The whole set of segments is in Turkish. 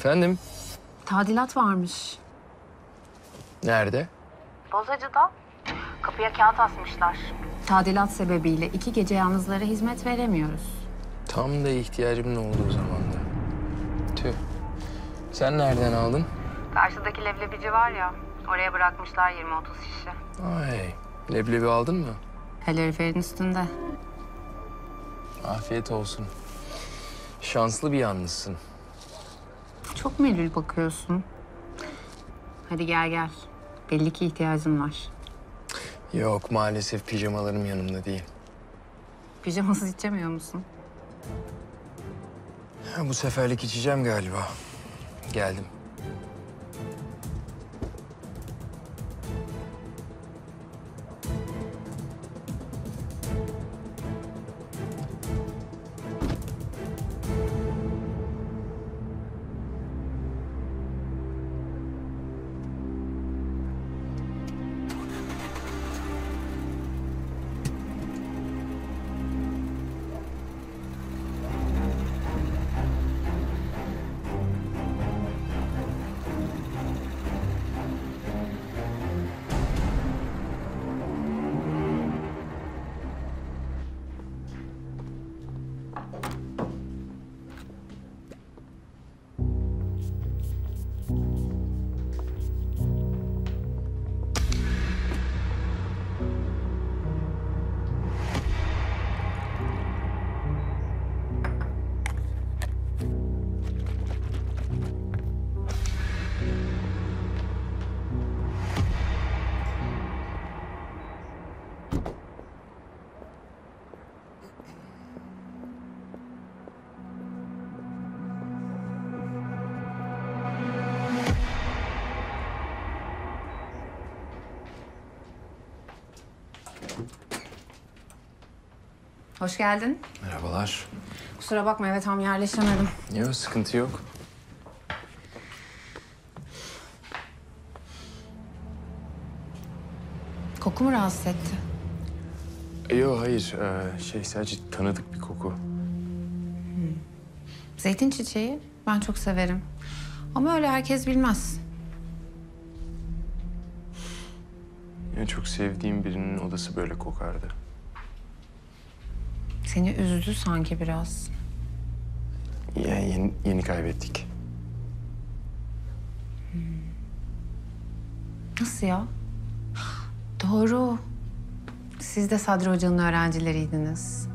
Efendim? Tadilat varmış. Nerede? Bozacı'da. Kapıya kağıt asmışlar. Tadilat sebebiyle 2 gece yalnızlara hizmet veremiyoruz. Tam da ihtiyacımın olduğu zamanda. Tüh. Sen nereden aldın? Karşıdaki leblebici var ya, oraya bırakmışlar 20-30 şişe. Ay, leblebi aldın mı? Kaloriferin üstünde. Afiyet olsun. Şanslı bir yalnızsın. Çok melül bakıyorsun. Hadi gel. Belli ki ihtiyacın var. Yok, maalesef pijamalarım yanımda değil. Pijamasız içemiyor musun? Bu seferlik içeceğim galiba. Geldim. Hoş geldin. Merhabalar. Kusura bakma, eve tam yerleşemedim. Yok, sıkıntı yok. Koku mu rahatsız etti? Yok, hayır. Sadece tanıdık bir koku. Zeytin çiçeği ben çok severim. Ama öyle herkes bilmez. Yani çok sevdiğim birinin odası böyle kokardı. Seni üzdü sanki biraz. Yani yeni kaybettik. Nasıl ya? Doğru. Siz de Sadri Hoca'nın öğrencileriydiniz.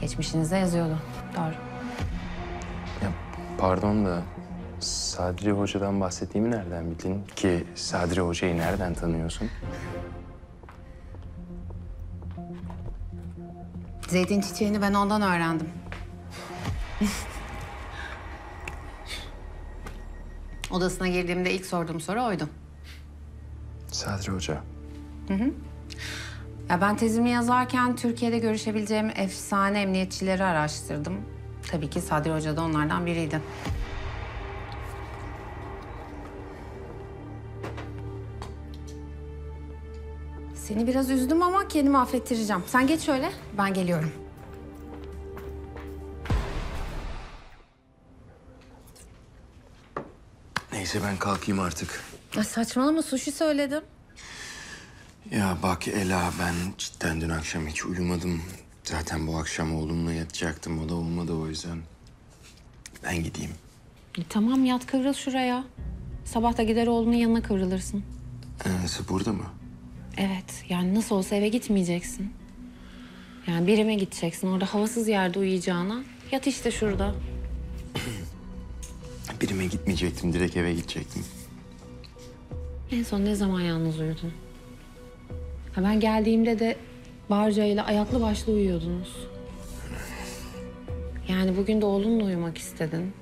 Geçmişinizde yazıyordu. Doğru. Ya, pardon da Sadri Hoca'dan bahsettiğimi nereden bildin ki? Sadri Hoca'yı nereden tanıyorsun? Zeytin çiçeğini ben ondan öğrendim. Odasına girdiğimde ilk sorduğum soru oydu. Sadri Hoca. Hı. Ya ben tezimi yazarken Türkiye'de görüşebileceğim efsane emniyetçileri araştırdım. Tabii ki Sadri Hoca da onlardan biriydi. Seni biraz üzdüm ama kendimi affettireceğim. Sen geç şöyle, ben geliyorum. Neyse, ben kalkayım artık. Ay saçmalama, sushi söyledim. Ya bak Ela, ben cidden dün akşam hiç uyumadım. Zaten bu akşam oğlumla yatacaktım, o da olmadı o yüzden. Ben gideyim. Tamam, yat kıvrıl şuraya. Sabah da gider oğlunun yanına kıvrılırsın. Nasıl, burada mı? Evet, yani nasıl olsa eve gitmeyeceksin. Yani birime gideceksin, orada havasız yerde uyuyacağına. Yat işte şurada. Birime gitmeyecektim, direkt eve gidecektim. En son ne zaman yalnız uyudun? Ha, ben geldiğimde de Barca ile ayaklı başlı uyuyordunuz. Yani bugün de oğlunla uyumak istedin.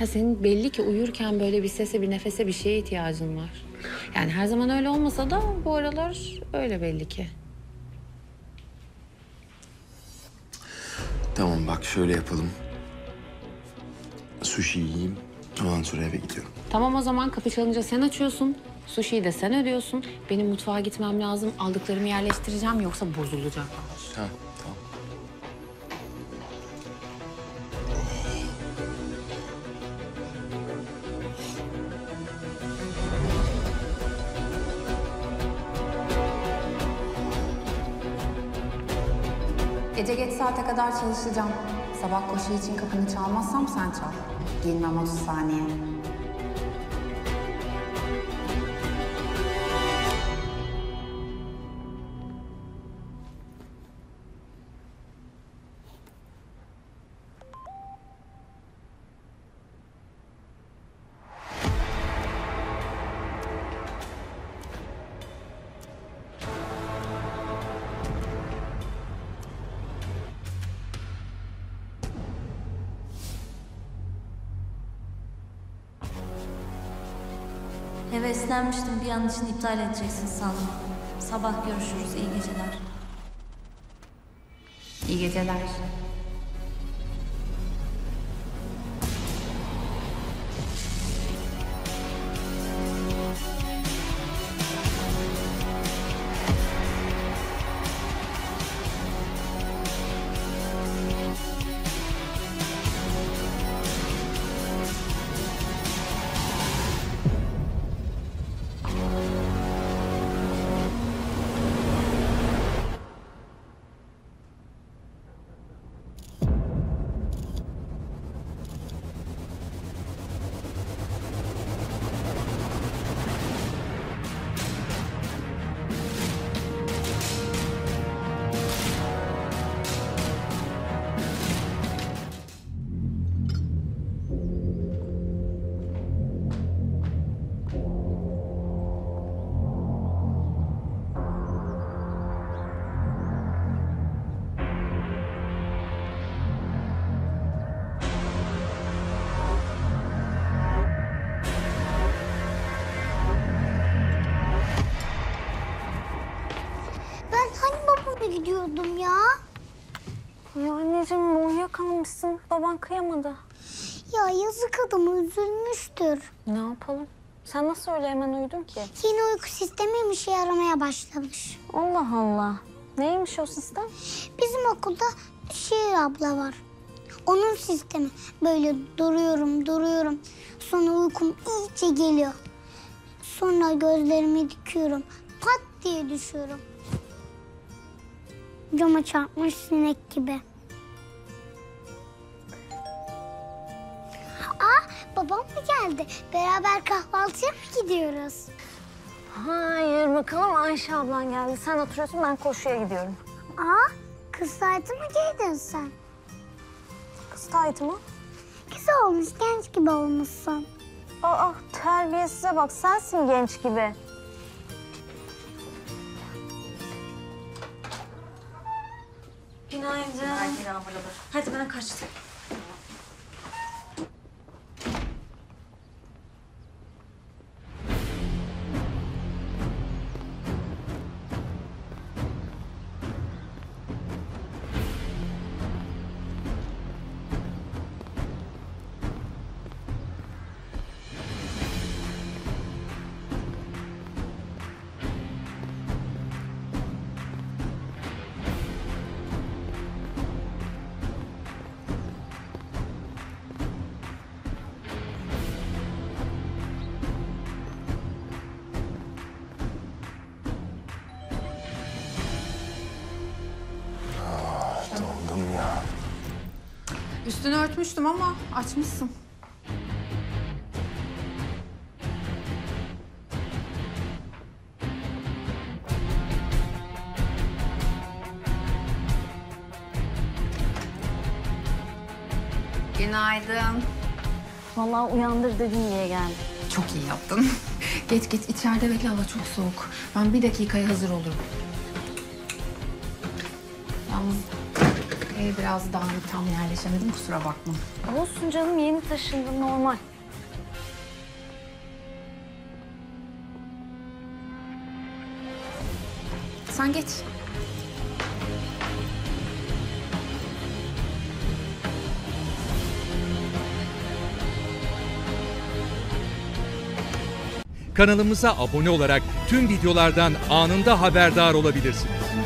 Ya senin belli ki uyurken böyle bir sese, bir nefese, bir şeye ihtiyacın var. Yani her zaman öyle olmasa da bu aralar öyle belli ki. Tamam bak, şöyle yapalım. Sushi yiyeyim, ondan sonra eve gidiyorum. Tamam o zaman, kapı çalınca sen açıyorsun. Sushi'yi de sen ödüyorsun. Benim mutfağa gitmem lazım, aldıklarımı yerleştireceğim yoksa bozulacak. Tamam. Gece geç saate kadar çalışacağım. Sabah koşu için kapını çalmazsam sen çal. Girmem 30 saniye. Heveslenmiştim, bir an için iptal edeceksin sandım. Sabah görüşürüz, iyi geceler. İyi geceler. Gidiyordum ya. Ya anneciğim, boya kalmışsın. Baban kıyamadı. Ya yazık, adam üzülmüştür. Ne yapalım? Sen nasıl öyle hemen uyudun ki? Yeni uyku sistemi işe yaramaya başlamış. Allah Allah. Neymiş o sistem? Bizim okulda Şehir abla var. Onun sistemi. Böyle duruyorum. Sonra uykum iyice geliyor. Sonra gözlerimi dikiyorum. Pat diye düşüyorum. Cama çarpmış sinek gibi. Aa, babam mı geldi? Beraber kahvaltıya mı gidiyoruz? Hayır, bakalım Ayşe ablan geldi. Sen oturuyorsun, ben koşuya gidiyorum. Aa, kız taytı mı giydin sen? Kız taytı mı? Güzel olmuş, genç gibi olmuşsun. Aa, terbiyesize bak, sensin genç gibi. Günaydın. Hadi ben kaçtım. Üstünü örtmüştüm ama açmışsın. Günaydın. Vallahi uyandır dedim diye geldim. Çok iyi yaptın. Git içeride bekle, hava çok soğuk. Ben bir dakikaya hazır olurum. Yalnız biraz daha tam yerleşemedim, kusura bakma. Olsun canım, yeni taşındım, normal. Sen geç. Kanalımıza abone olarak tüm videolardan anında haberdar olabilirsiniz.